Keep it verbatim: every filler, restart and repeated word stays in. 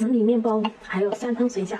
整理面包，还有三汤水饺。